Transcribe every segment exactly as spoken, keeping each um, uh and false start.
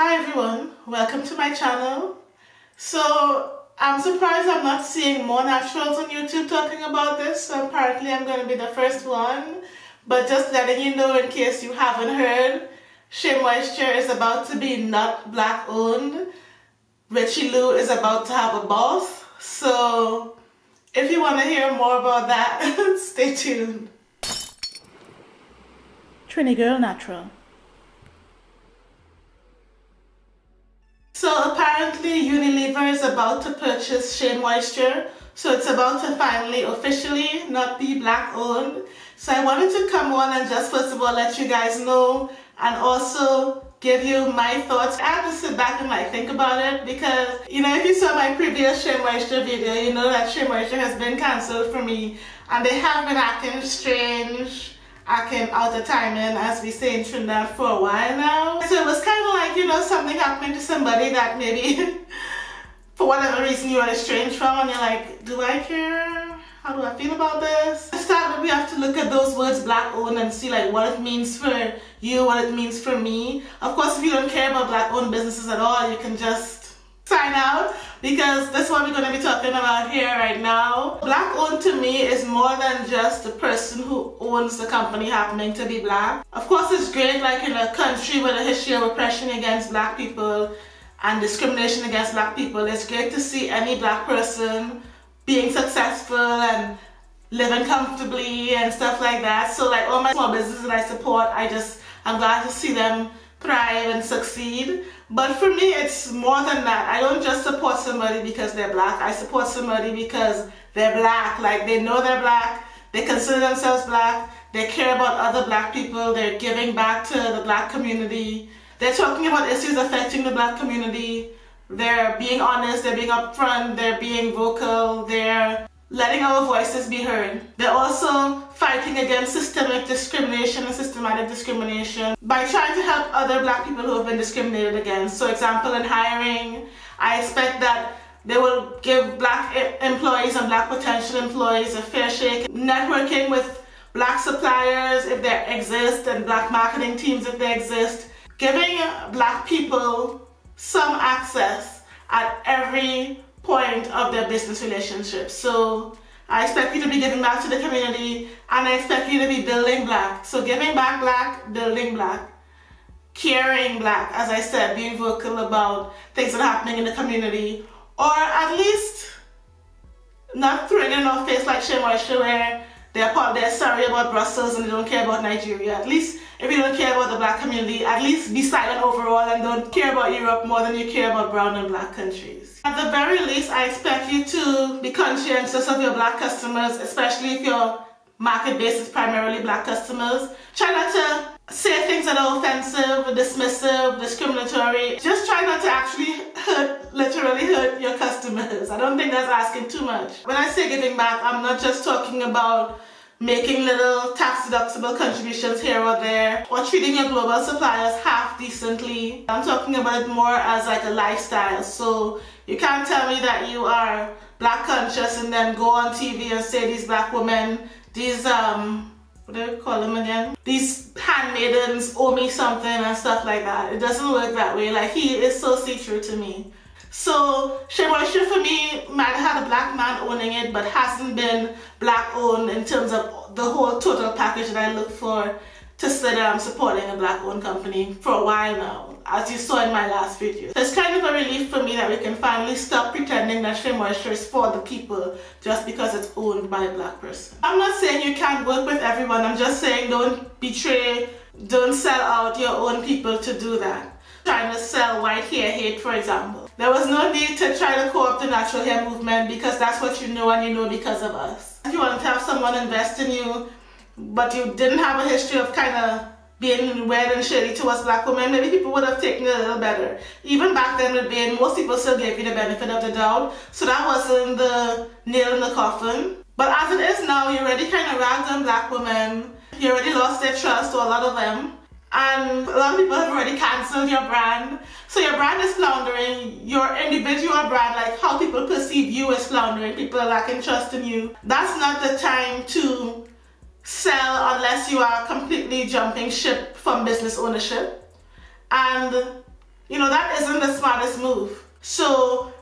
Hi everyone, welcome to my channel. So I'm surprised I'm not seeing more naturals on YouTube talking about this, so apparently I'm going to be the first one. But just letting you know in case you haven't heard, Shea Moisture is about to be not black owned. Richelieu is about to have a boss, so if you want to hear more about that, stay tuned. Trini Girl Natural. So apparently Unilever is about to purchase Shea Moisture, so it's about to finally officially not be black owned. So I wanted to come on and just first of all let you guys know and also give you my thoughts. I have to sit back and like think about it because, you know, if you saw my previous Shea Moisture video, you know that Shea Moisture has been cancelled for me and they have been acting strange. I came out of timing, as we say in Trinidad, for a while now. So it was kind of like, you know, something happened to somebody that maybe for whatever reason you are estranged from and you're like, do I care? How do I feel about this? To start with, we have to look at those words black owned and see like what it means for you, what it means for me. Of course, if you don't care about black owned businesses at all, you can just sign out because that's what we're going to be talking about here right now. Black owned to me is more than just the person who owns the company happening to be black. Of course it's great like in a country with a history of oppression against black people and discrimination against black people, it's great to see any black person being successful and living comfortably and stuff like that. So like all my small businesses that I support, I just, I'm glad to see them thrive and succeed. But for me, it's more than that. I don't just support somebody because they're black. I support somebody because they're black. Like, they know they're black. They consider themselves black. They care about other black people. They're giving back to the black community. They're talking about issues affecting the black community. They're being honest. They're being upfront. They're being vocal. They're letting our voices be heard. They're also fighting against systemic discrimination and systematic discrimination by trying to help other black people who have been discriminated against. So example, in hiring, I expect that they will give black employees and black potential employees a fair shake. Networking with black suppliers if they exist and black marketing teams if they exist. Giving black people some access at every point of their business relationship. So I expect you to be giving back to the community and I expect you to be building black. So giving back black, building black, caring black, as I said, being vocal about things that are happening in the community, or at least not throwing in our face like Shea Moisture where they're, they're sorry about Brussels and they don't care about Nigeria. At least if you don't care about the black community, at least be silent overall and don't care about Europe more than you care about brown and black countries. At the very least, I expect you to be conscientious of your black customers, especially if your market base is primarily black customers. Try not to say things that are offensive, dismissive, discriminatory. Just try not to actually hurt, literally hurt your customers. I don't think that's asking too much. When I say giving back, I'm not just talking about making little tax-deductible contributions here or there, or treating your global suppliers half decently. I'm talking about it more as like a lifestyle. So you can't tell me that you are black conscious and then go on T V and say these black women, these, um, what do you call them again? These handmaidens owe me something and stuff like that. It doesn't work that way. Like, he is so see-through to me. So Shea Moisture for me might have had a black man owning it but hasn't been black owned in terms of the whole total package that I look for to say that I'm supporting a black owned company for a while now, as you saw in my last video. So it's kind of a relief for me that we can finally stop pretending that Shea Moisture is for the people just because it's owned by a black person. I'm not saying you can't work with everyone, I'm just saying don't betray, don't sell out your own people to do that. Trying to sell white hair hate, for example. There was no need to try to co-opt the natural hair movement because that's what you know and you know because of us. If you want to have someone invest in you but you didn't have a history of kind of being weird and shady towards black women, maybe people would have taken it a little better. Even back then with Bain, most people still gave you the benefit of the doubt, so that wasn't the nail in the coffin. But as it is now, you already kind of ragged on black women, you already lost their trust to a lot of them. And a lot of people have already cancelled your brand, so your brand is floundering. Your individual brand, like how people perceive you, is floundering. People are lacking trust in you. That's not the time to sell unless you are completely jumping ship from business ownership. And You know, that isn't the smartest move. So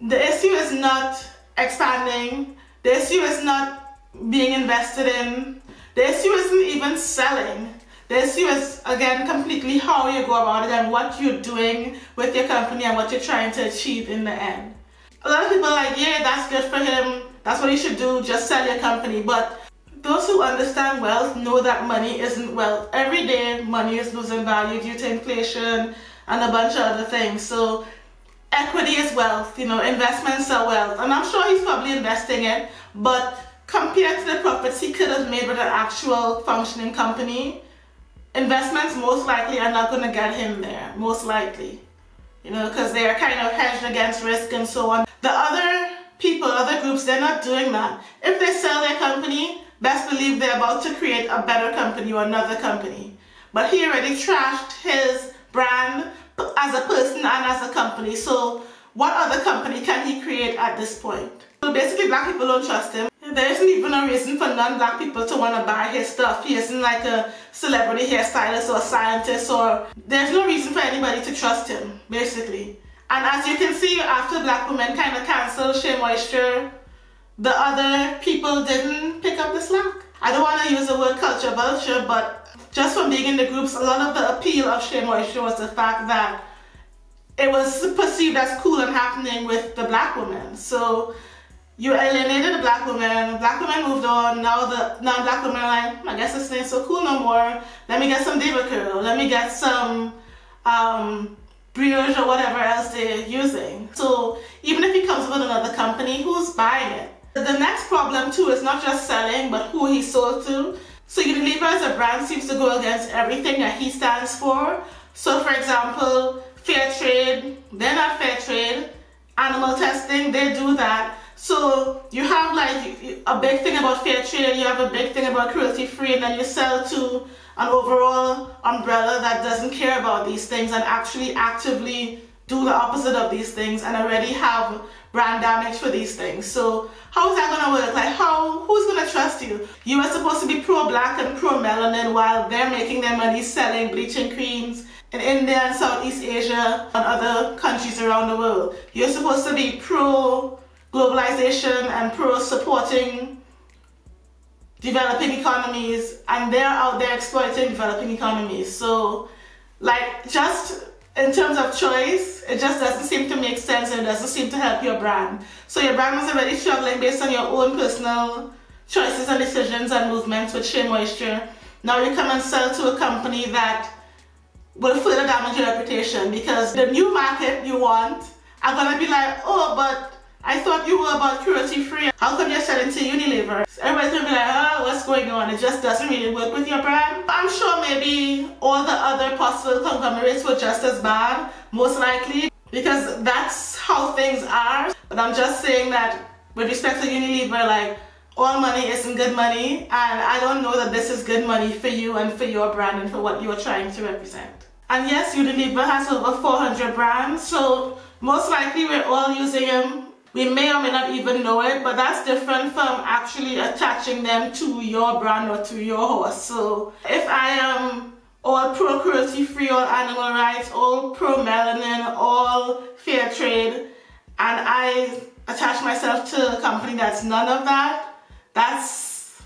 the issue is not expanding. The issue is not being invested in. The issue isn't even selling. The issue is, again, completely how you go about it and what you're doing with your company and what you're trying to achieve in the end. A lot of people are like, yeah, that's good for him. That's what he should do. Just sell your company. But those who understand wealth know that money isn't wealth. Every day, money is losing value due to inflation and a bunch of other things. So equity is wealth, you know, investments are wealth. And I'm sure he's probably investing it, but compared to the profits he could have made with an actual functioning company, investments most likely are not going to get him there, most likely. You know, because they are kind of hedged against risk and so on. The other people, other groups, they're not doing that. If they sell their company, best believe they're about to create a better company or another company. But he already trashed his brand as a person and as a company, so what other company can he create at this point? So basically, black people don't trust him. There isn't even a reason for non-black people to want to buy his stuff. He isn't like a celebrity hairstylist or a scientist, or there's no reason for anybody to trust him, basically. And as you can see, after black women kind of canceled Shea Moisture, the other people didn't pick up the slack. I don't want to use the word culture vulture, but just from being in the groups, a lot of the appeal of Shea Moisture was the fact that it was perceived as cool and happening with the black women. So you alienated the black women, black women moved on, now the non-black women are like, I guess this ain't so cool no more, let me get some DevaCurl, let me get some um, brioche or whatever else they're using. So even if he comes with another company, who's buying it? The next problem too is not just selling, but who he sold to. So Unilever as a brand seems to go against everything that he stands for. So for example, fair trade, they're not fair trade, animal testing, they do that. So you have like a big thing about fair trade, you have a big thing about cruelty free, and then you sell to an overall umbrella that doesn't care about these things and actually actively do the opposite of these things and already have brand damage for these things. So how is that gonna work? Like how, who's gonna trust you? You are supposed to be pro-black and pro-melanin while they're making their money selling bleaching creams in India and Southeast Asia and other countries around the world. You're supposed to be pro globalization and pro-supporting developing economies, and they're out there exploiting developing economies. So like, just in terms of choice, it just doesn't seem to make sense and it doesn't seem to help your brand. So your brand was already struggling based on your own personal choices and decisions and movements with Shea Moisture. Now you come and sell to a company that will further damage your reputation, because the new market you want are gonna be like, oh, but I thought you were about cruelty free. How come you're selling to Unilever? Everybody's gonna be like, oh, what's going on? It just doesn't really work with your brand. I'm sure maybe all the other possible conglomerates were just as bad, most likely, because that's how things are. But I'm just saying that with respect to Unilever, like, all money isn't good money, and I don't know that this is good money for you and for your brand and for what you're trying to represent. And yes, Unilever has over four hundred brands, so most likely we're all using them. We may or may not even know it, but that's different from actually attaching them to your brand or to your horse. So if I am all pro-cruelty-free, all animal rights, all pro-melanin, all fair trade, and I attach myself to a company that's none of that, that's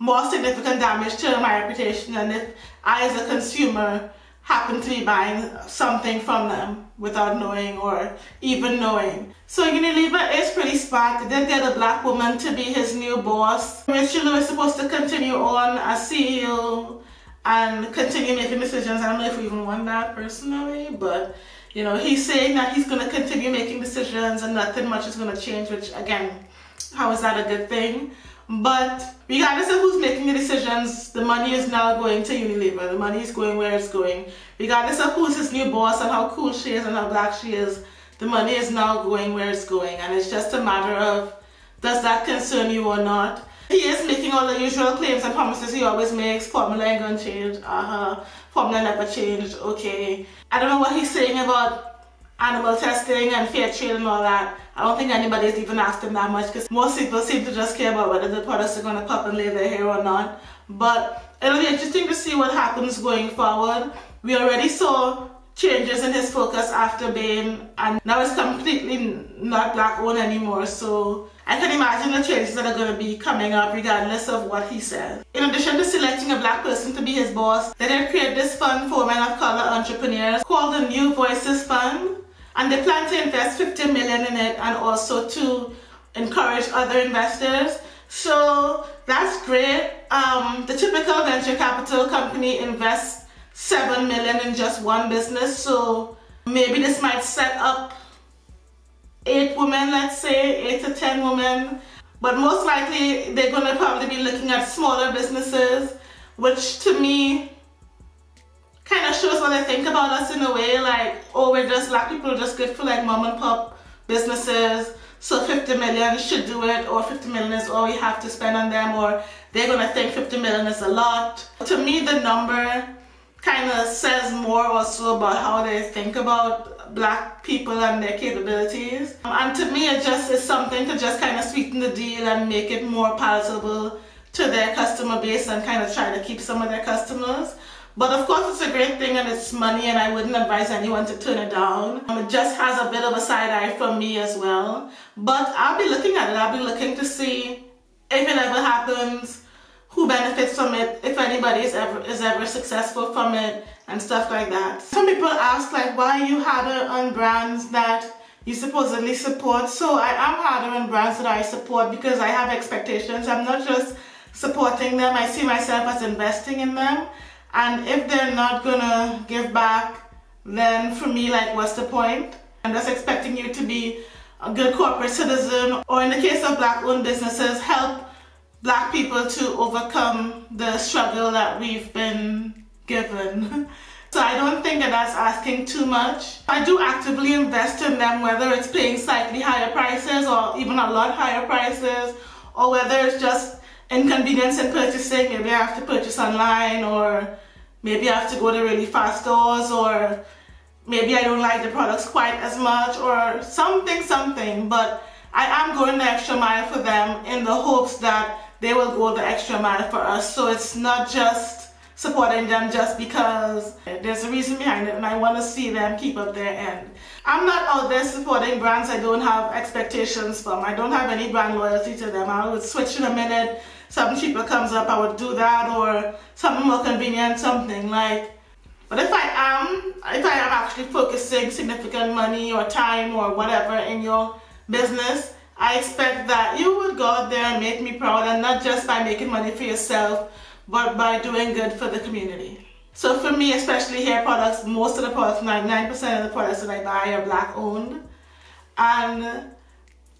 more significant damage to my reputation than if I as a consumer happen to be buying something from them without knowing or even knowing. So Unilever is pretty smart. They did get a black woman to be his new boss. Richelieu is supposed to continue on as C E O and continue making decisions. I don't know if we even want that personally, but you know, he's saying that he's gonna continue making decisions and nothing much is gonna change, which again, how is that a good thing? But regardless of who's making the decisions, the money is now going to Unilever. The money is going where it's going. Regardless of who's his new boss and how cool she is and how black she is, the money is now going where it's going. And it's just a matter of, does that concern you or not? He is making all the usual claims and promises he always makes. Formula ain't gonna change. Uh-huh. Formula never changed. Okay. I don't know what he's saying about animal testing and fair trade and all that. I don't think anybody's even asked him that much, because most people seem to just care about whether the products are going to pop and lay their hair or not. But it'll be interesting to see what happens going forward. We already saw changes in his focus after Bain, and now it's completely not black owned anymore, so I can imagine the changes that are going to be coming up regardless of what he says. In addition to selecting a black person to be his boss, they did create this fund for men of color entrepreneurs called the New Voices Fund, and they plan to invest fifty million dollars in it and also to encourage other investors. So that's great. Um, the typical venture capital company invests seven million dollars in just one business, so maybe this might set up eight women, let's say, eight to ten women. But most likely they're going to probably be looking at smaller businesses, which to me kind of shows what they think about us in a way, like, oh, we're just black people, just good for like mom and pop businesses, so fifty million should do it, or fifty million is all we have to spend on them, or they're going to think fifty million is a lot. To me, the number kind of says more also about how they think about black people and their capabilities. And to me, it just is something to just kind of sweeten the deal and make it more palatable to their customer base and kind of try to keep some of their customers. But of course, it's a great thing and it's money, and I wouldn't advise anyone to turn it down. It just has a bit of a side eye from me as well. But I'll be looking at it. I'll be looking to see if it ever happens, who benefits from it, if anybody is ever is ever successful from it, and stuff like that. Some people ask, like, why are you harder on brands that you supposedly support? So I am harder on brands that I support because I have expectations. I'm not just supporting them, I see myself as investing in them. And if they're not gonna give back, then for me, like, what's the point? I'm just expecting you to be a good corporate citizen, or in the case of black-owned businesses, help black people to overcome the struggle that we've been given. So I don't think that that's asking too much. I do actively invest in them, whether it's paying slightly higher prices or even a lot higher prices, or whether it's just inconvenience in purchasing. Maybe I have to purchase online, or maybe I have to go to really fast stores, or maybe I don't like the products quite as much, or something, something. But I am going the extra mile for them in the hopes that they will go the extra mile for us. So it's not just supporting them just because. There's a reason behind it, and I want to see them keep up their end. I'm not out there supporting brands I don't have expectations from. I don't have any brand loyalty to them. I would switch in a minute. Something cheaper comes up, I would do that, or something more convenient, something like. But if I am, if I am actually focusing significant money or time or whatever in your business, I expect that you would go out there and make me proud, and not just by making money for yourself, but by doing good for the community. So for me, especially hair products, most of the products, ninety-nine percent of the products that I buy are black owned, and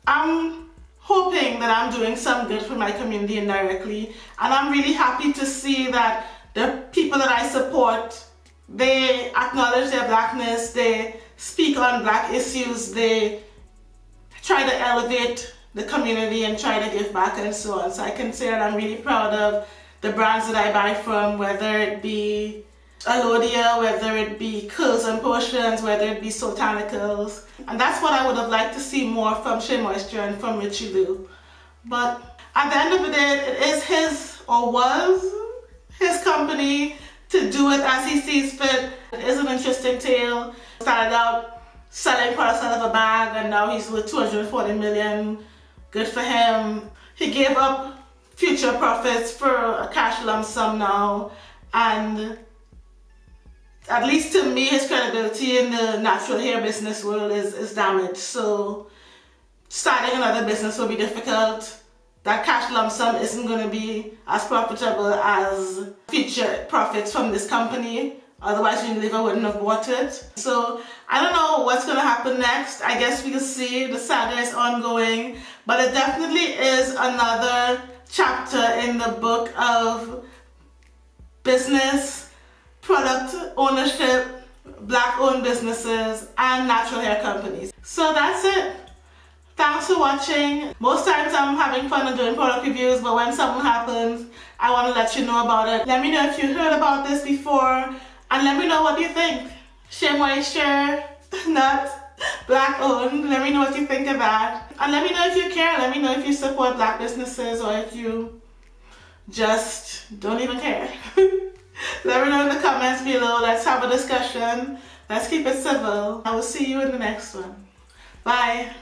I'm hoping that I'm doing some good for my community indirectly. And I'm really happy to see that the people that I support, they acknowledge their blackness, they speak on black issues, they try to elevate the community and try to give back and so on. So I can say that I'm really proud of the brands that I buy from, whether it be Alodia, whether it be Curls and Potions, whether it be Sultanicals. And that's what I would have liked to see more from Shea Moisture and from Richelieu. But at the end of the day, it is his, or was his, company to do it as he sees fit. It is an interesting tale. Started out selling products out of a bag, and now he's worth two hundred forty million. Good for him. He gave up future profits for a cash lump sum now, and at least to me, his credibility in the natural hair business world is, is damaged. So starting another business will be difficult. That cash lump sum isn't going to be as profitable as future profits from this company. Otherwise, Unilever wouldn't have bought it. So I don't know what's going to happen next. I guess we'll see. The saga is ongoing, but it definitely is another chapter in the book of business, product ownership, black-owned businesses, and natural hair companies. So that's it. Thanks for watching. Most times I'm having fun and doing product reviews, but when something happens, I want to let you know about it. Let me know if you heard about this before. And let me know what you think. Shea Moisture, not black owned. Let me know what you think of that. And let me know if you care. Let me know if you support black businesses, or if you just don't even care. Let me know in the comments below. Let's have a discussion. Let's keep it civil. I will see you in the next one. Bye.